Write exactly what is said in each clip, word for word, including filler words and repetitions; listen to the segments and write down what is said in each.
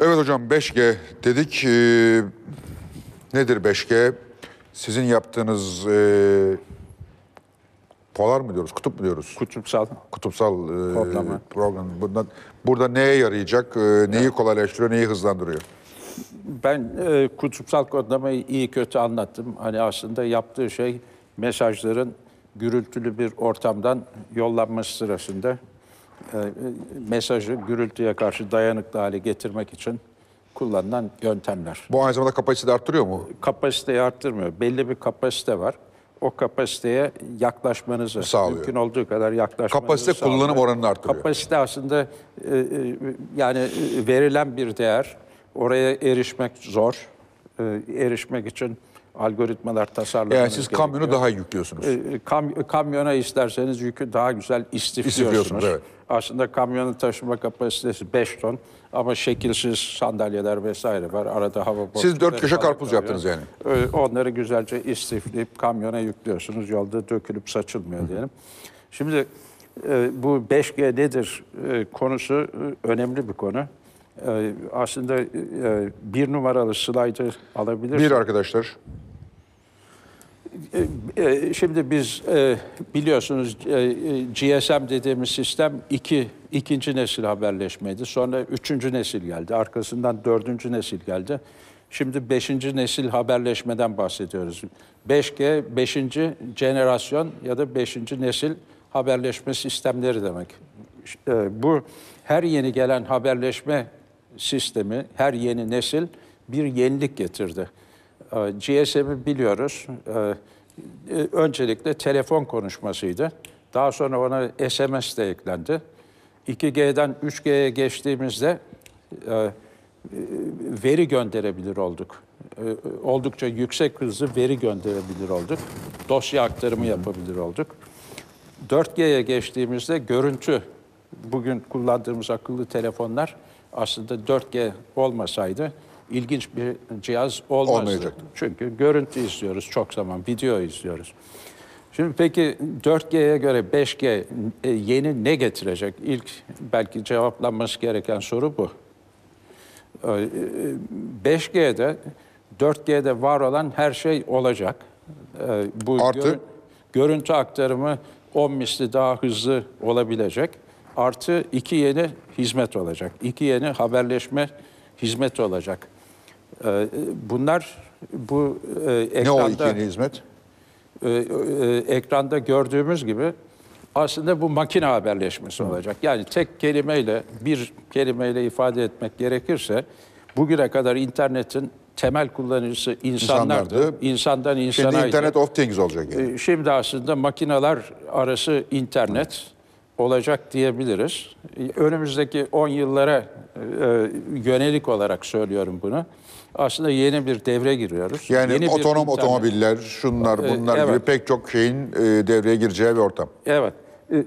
Evet hocam, beş G dedik. Ee, nedir beş G? Sizin yaptığınız ee, polar mı diyoruz, kutup mu diyoruz? Kutupsal. Kutupsal e, programı. Program. Bundan, burada neye yarayacak, e, neyi evet. kolaylaştırıyor, neyi hızlandırıyor? Ben e, kutupsal kodlamayı iyi kötü anlattım. Hani aslında yaptığı şey mesajların gürültülü bir ortamdan yollanması sırasında e, mesajı gürültüye karşı dayanıklı hale getirmek için kullanılan yöntemler. Bu aynı zamanda kapasiteyi arttırıyor mu? Kapasiteyi arttırmıyor. Belli bir kapasite var. O kapasiteye yaklaşmanızı sağlıyor. Mümkün olduğu kadar yaklaşmanızı kapasite sağlıyor. Kullanım oranını artırıyor. Kapasite aslında e, e, yani verilen bir değer. Oraya erişmek zor. E, erişmek için algoritmalar tasarlamanız gerekiyor. Yani siz gerekiyor. Kamyonu daha yüklüyorsunuz. E, kam, kamyona isterseniz yükü daha güzel istifliyorsunuz. istifliyorsunuz evet. Aslında kamyonun taşıma kapasitesi beş ton ama şekilsiz sandalyeler vesaire var. Arada hava boşluğu. Siz dört köşe karpuz yaptınız yani. Onları güzelce istifleyip kamyona yüklüyorsunuz. Yolda dökülüp saçılmıyor diyelim. Şimdi bu beş G nedir konusu önemli bir konu. Aslında bir numaralı slaytı alabilirsiniz. Bir arkadaşlar. Şimdi biz biliyorsunuz G S M dediğimiz sistem iki, ikinci nesil haberleşmeydi. Sonra üçüncü nesil geldi. Arkasından dördüncü nesil geldi. Şimdi beşinci nesil haberleşmeden bahsediyoruz. beş G, beşinci jenerasyon ya da beşinci nesil haberleşme sistemleri demek. Bu her yeni gelen haberleşme sistemi, her yeni nesil bir yenilik getirdi. G S M'i biliyoruz. Öncelikle telefon konuşmasıydı. Daha sonra ona S M S de eklendi. iki G'den üç G'ye geçtiğimizde veri gönderebilir olduk. Oldukça yüksek hızlı veri gönderebilir olduk. Dosya aktarımı yapabilir olduk. dört G'ye geçtiğimizde görüntü, bugün kullandığımız akıllı telefonlar aslında dört G olmasaydı İlginç bir cihaz olmazdı. Olmayacaktı. Çünkü görüntü izliyoruz çok zaman, video izliyoruz. Şimdi peki dört G'ye göre beş G yeni ne getirecek? İlk belki cevaplanması gereken soru bu. beş G'de, dört G'de var olan her şey olacak. Bu Artı. Görüntü aktarımı on misli daha hızlı olabilecek. Artı iki yeni hizmet olacak. İki yeni haberleşme hizmeti olacak. Bunlar bu ekranda... Ne o ikinci hizmet? E, e, ekranda gördüğümüz gibi aslında bu makine haberleşmesi Hı. olacak. Yani tek kelimeyle, bir kelimeyle ifade etmek gerekirse bugüne kadar internetin temel kullanıcısı insanlardı. İnsanlardı. İnsandan insana... Şimdi internet of things olacak yani. E, şimdi aslında makineler arası internet... Hı. olacak diyebiliriz. Önümüzdeki on yıllara e, yönelik olarak söylüyorum bunu. Aslında yeni bir devre giriyoruz. Yani yeni otonom otomobiller, şunlar bunlar e, evet. gibi pek çok şeyin e, devreye gireceği bir ortam. Evet. E, e,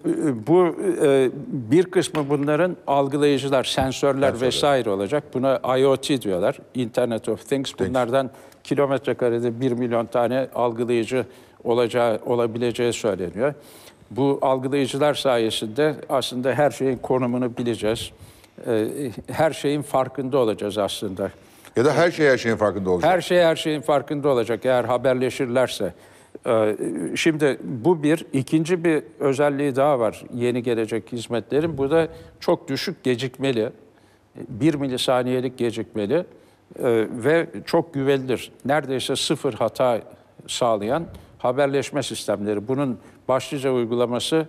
bu e, bir kısmı bunların algılayıcılar, sensörler Sensörler. vesaire olacak. Buna IoT diyorlar. Internet of Things. Bunlardan Things. kilometre karede bir milyon tane algılayıcı olacağı, olabileceği söyleniyor. Bu algılayıcılar sayesinde aslında her şeyin konumunu bileceğiz. Her şeyin farkında olacağız aslında. Ya da her şey her şeyin farkında olacak. Her şey her şeyin farkında olacak eğer haberleşirlerse. Şimdi bu bir. İkinci bir özelliği daha var yeni gelecek hizmetlerin. Bu da çok düşük gecikmeli. Bir milisaniyelik gecikmeli ve çok güvenilir. Neredeyse sıfır hata sağlayan haberleşme sistemleri. Bunun başlıca uygulaması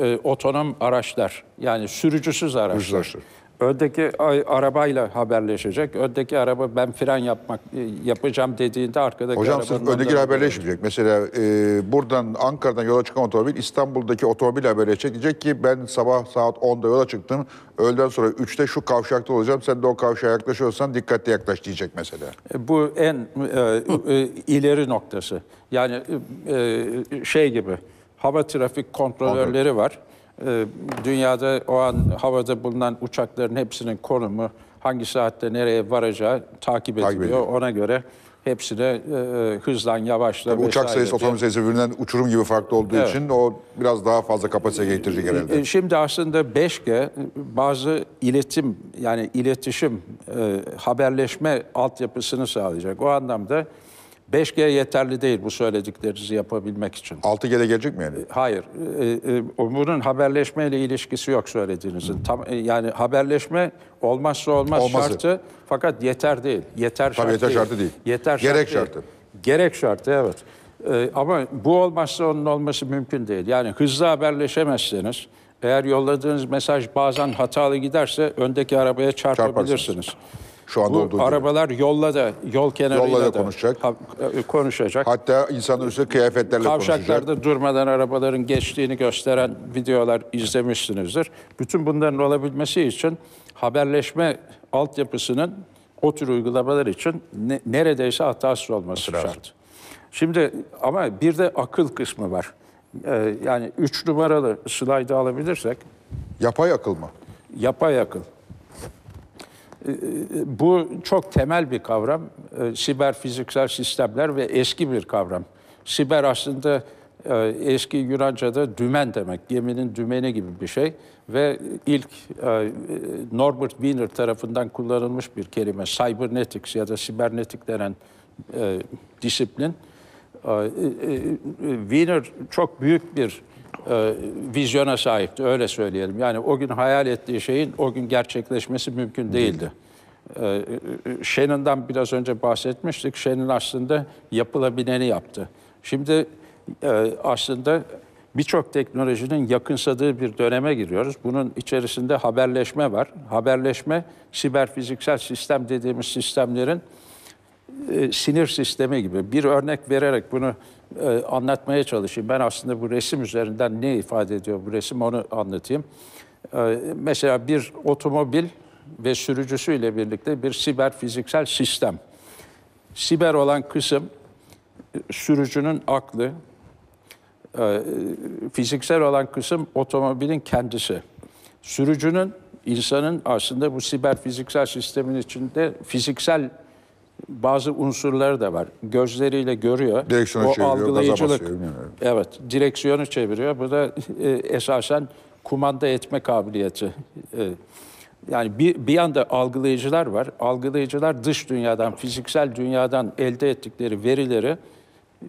e, otonom araçlar. Yani sürücüsüz araçlar. Hızlaşır. Öndeki arabayla haberleşecek. Öndeki araba ben fren yapmak e, yapacağım dediğinde arkadaki arabanın... Hocam siz öndeki haberleşmeyecek. Mesela e, buradan Ankara'dan yola çıkan otomobil İstanbul'daki otomobil haberleşecek. Diyecek ki ben sabah saat onda yola çıktım. Öğleden sonra üçte şu kavşakta olacağım. Sen de o kavşağa yaklaşıyorsan dikkatli yaklaş diyecek mesela. Bu en e, e, ileri noktası. Yani e, şey gibi... Hava trafik kontrolörleri var. Ee, dünyada o an havada bulunan uçakların hepsinin konumu, hangi saatte nereye varacağı takip ediliyor. Ona göre Hepsi de e, hızdan yavaşla. Uçak sayısı otomobil sayısı birbirinden uçurum gibi farklı olduğu evet. için o biraz daha fazla kapasite getirecek herhalde. Şimdi aslında beş G bazı iletim yani iletişim, e, haberleşme altyapısını sağlayacak. O anlamda beş G yeterli değil bu söylediklerinizi yapabilmek için. altı G'de gelecek mi yani? Hayır. E, e, bunun haberleşmeyle ilişkisi yok söylediğinizin. Hmm. Tam, e, yani haberleşme olmazsa olmaz Olması. şartı fakat yeter değil. Yeter şartı, yeter değil. şartı değil. Yeter Gerek şart şartı. Değil. Gerek şartı evet. E, ama bu olmazsa onun olması mümkün değil. Yani hızlı haberleşemezseniz eğer yolladığınız mesaj bazen hatalı giderse öndeki arabaya çarpabilirsiniz. Şu anda bu arabalar gibi. yolla da, yol kenarıyla yolla da, da konuşacak. Ha, konuşacak. Hatta insanın üstü kıyafetlerle konuşacak. Kavşaklarda durmadan arabaların geçtiğini gösteren videolar izlemişsinizdir. Bütün bunların olabilmesi için haberleşme altyapısının o tür uygulamalar için ne, neredeyse hatasız olması Biraz. şart. Şimdi ama bir de akıl kısmı var. Ee, yani üç numaralı slaydı alabilirsek. Yapay akıl mı? Yapay akıl. Bu çok temel bir kavram. Siber fiziksel sistemler ve eski bir kavram. Siber aslında eski Yunanca'da dümen demek. Geminin dümeni gibi bir şey. Ve ilk Norbert Wiener tarafından kullanılmış bir kelime. Cybernetics ya da sibernetik denen disiplin. Wiener çok büyük bir E, vizyona sahipti, öyle söyleyelim. Yani o gün hayal ettiği şeyin o gün gerçekleşmesi mümkün değildi. E, Shannon'dan biraz önce bahsetmiştik. Shannon aslında yapılabileni yaptı. Şimdi e, aslında birçok teknolojinin yakınsadığı bir döneme giriyoruz. Bunun içerisinde haberleşme var. Haberleşme, siber fiziksel sistem dediğimiz sistemlerin e, sinir sistemi gibi. Bir örnek vererek bunu Ee, anlatmaya çalışayım. Ben aslında bu resim üzerinden ne ifade ediyor bu resim onu anlatayım. Ee, mesela bir otomobil ve sürücüsüyle birlikte bir siber fiziksel sistem. Siber olan kısım sürücünün aklı, e, fiziksel olan kısım otomobilin kendisi. Sürücünün, insanın aslında bu siber fiziksel sistemin içinde fiziksel bazı unsurları da var. Gözleriyle görüyor. Direksiyonu o çeviriyor, algılayıcılık. Basıyor, evet, direksiyonu çeviriyor. Bu da e, esasen kumanda etme kabiliyeti. E, yani bir, bir yanda algılayıcılar var. Algılayıcılar dış dünyadan, fiziksel dünyadan elde ettikleri verileri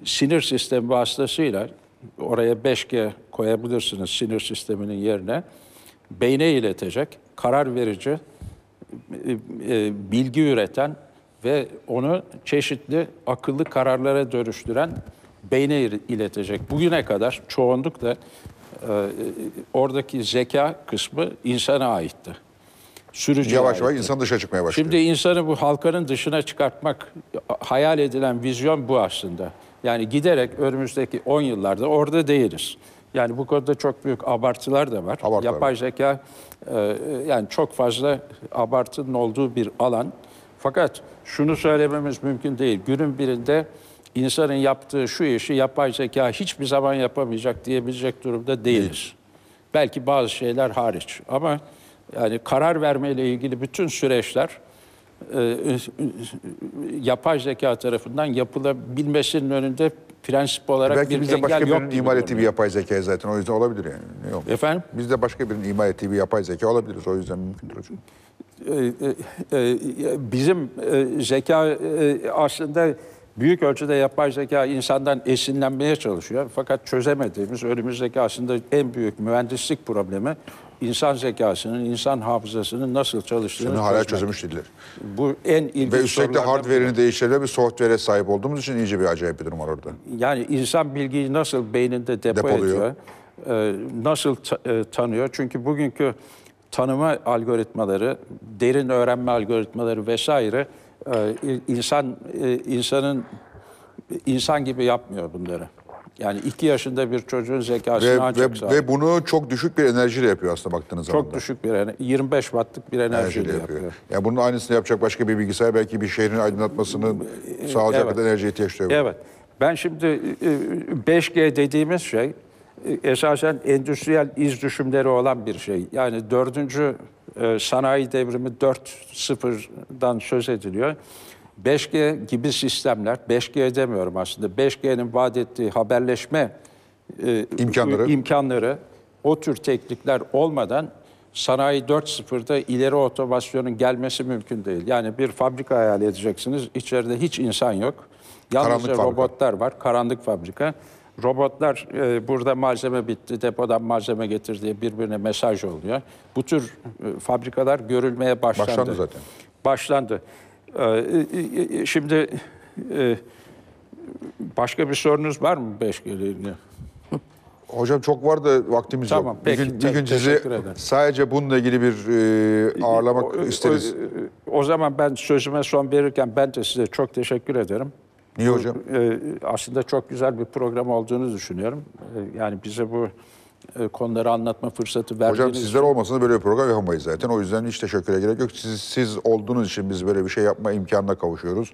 sinir sistemi vasıtasıyla, oraya beş G koyabilirsiniz sinir sisteminin yerine, beyne iletecek, karar verici, e, e, bilgi üreten ve onu çeşitli akıllı kararlara dönüştüren beyne iletecek. Bugüne kadar çoğunlukla e, oradaki zeka kısmı insana aitti. Sürücüye yavaş yavaş insan dışa çıkmaya başlıyor. Şimdi insanı bu halkanın dışına çıkartmak, hayal edilen vizyon bu aslında. Yani giderek önümüzdeki on yıllarda orada değiliz. Yani bu konuda çok büyük abartılar da var. Abartılar Yapay var. zeka e, yani çok fazla abartının olduğu bir alan. Fakat şunu söylememiz mümkün değil. Günün birinde insanın yaptığı şu işi yapay zeka hiçbir zaman yapamayacak diyebilecek durumda değiliz. Belki bazı şeyler hariç. Ama yani karar vermeyle ilgili bütün süreçler e, yapay zeka tarafından yapılabilmesinin önünde prensip olarak Belki bir engel yok. Belki bizde başka birinin imal ettiği bir yapay zeka zaten. O yüzden olabilir yani. Yok. Efendim? Bizde başka birinin imal ettiği bir yapay zeka olabiliriz. O yüzden mümkündür hocam. Bizim zeka aslında büyük ölçüde yapay zeka insandan esinlenmeye çalışıyor. Fakat çözemediğimiz önümüzdeki aslında en büyük mühendislik problemi insan zekasının, insan hafızasının nasıl çalıştığını çözmek. Hala çözmüş değiller. Bu en ilginç. Ve üstelik de hardware'ini değiştirerek bir software'e sahip olduğumuz için iyice bir acayip bir durum var orada. Yani insan bilgiyi nasıl beyninde depo ediyor, nasıl tanıyor? Çünkü bugünkü tanıma algoritmaları, derin öğrenme algoritmaları vesaire insan insanın insan gibi yapmıyor bunları. Yani iki yaşında bir çocuğun zekasını ve, ancak sahip. Ve bunu çok düşük bir enerjiyle yapıyor aslında baktığınız zaman. Çok zamanda. düşük bir enerji, yirmi beş wattlık bir enerjiyle, enerjiyle yapıyor. yapıyor. Yani bunun aynısını yapacak başka bir bilgisayar belki bir şehrin aydınlatmasını sağlayacak evet. kadar enerjiye ihtiyaç duyuyor. Evet. Ben şimdi beş G dediğimiz şey esasen endüstriyel iz düşümleri olan bir şey. Yani dördüncü sanayi devrimi dört nokta sıfırdan söz ediliyor. beş G gibi sistemler, beş G demiyorum aslında, beş G'nin vaat ettiği haberleşme e, imkanları. imkanları, o tür teknikler olmadan sanayi dört nokta sıfırda ileri otomasyonun gelmesi mümkün değil. Yani bir fabrika hayal edeceksiniz, içeride hiç insan yok. Yalnızca robotlar var, karanlık fabrika. Robotlar e, burada malzeme bitti, depodan malzeme getir diye birbirine mesaj oluyor. Bu tür e, fabrikalar görülmeye başlandı. Başlandı zaten. Başlandı. Ee, şimdi e, başka bir sorunuz var mı beş G'lerine? Hocam çok var da vaktimiz tamam, yok. Peki, bir gün, bir gün sizi sadece bununla ilgili bir e, ağırlamak o, isteriz. O, o zaman ben sözüme son verirken ben de size çok teşekkür ederim. Niye bu, hocam? E, aslında çok güzel bir program olduğunu düşünüyorum. E, yani bize bu e, konuları anlatma fırsatı verdiğiniz hocam sizler için... olmasına böyle bir program yapamayız zaten. O yüzden hiç teşekküre gerek yok. Siz, siz olduğunuz için biz böyle bir şey yapma imkanına kavuşuyoruz.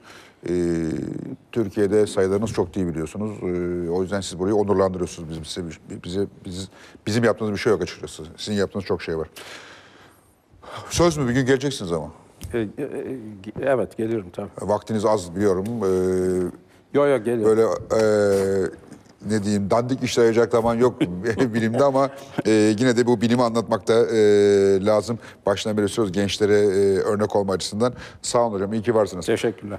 E, Türkiye'de sayılarınız çok değil biliyorsunuz. E, o yüzden siz burayı onurlandırıyorsunuz. Bizim, size, bize, biz, bizim yaptığımız bir şey yok açıkçası. Sizin yaptığınız çok şey var. Söz mü? Bir gün geleceksiniz ama. Evet, gelirim tabii. Vaktiniz az biliyorum. Ee, yok yok geliyorum. Böyle e, ne diyeyim, dandik işler yapacak zaman yok bilimde ama e, yine de bu bilimi anlatmak da e, lazım. Baştan beri söz gençlere e, örnek olma açısından. Sağ olun hocam, iyi ki varsınız. Teşekkürler.